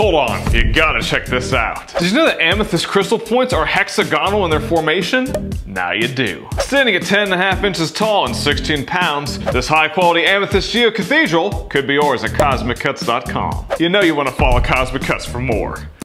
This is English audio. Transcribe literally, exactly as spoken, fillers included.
Hold on, you gotta check this out. Did you know that amethyst crystal points are hexagonal in their formation? Now you do. Standing at ten and a half inches tall and sixteen pounds, this high quality amethyst geocathedral could be yours at Cosmic Cuts dot com. You know you want to follow Cosmic Cuts for more.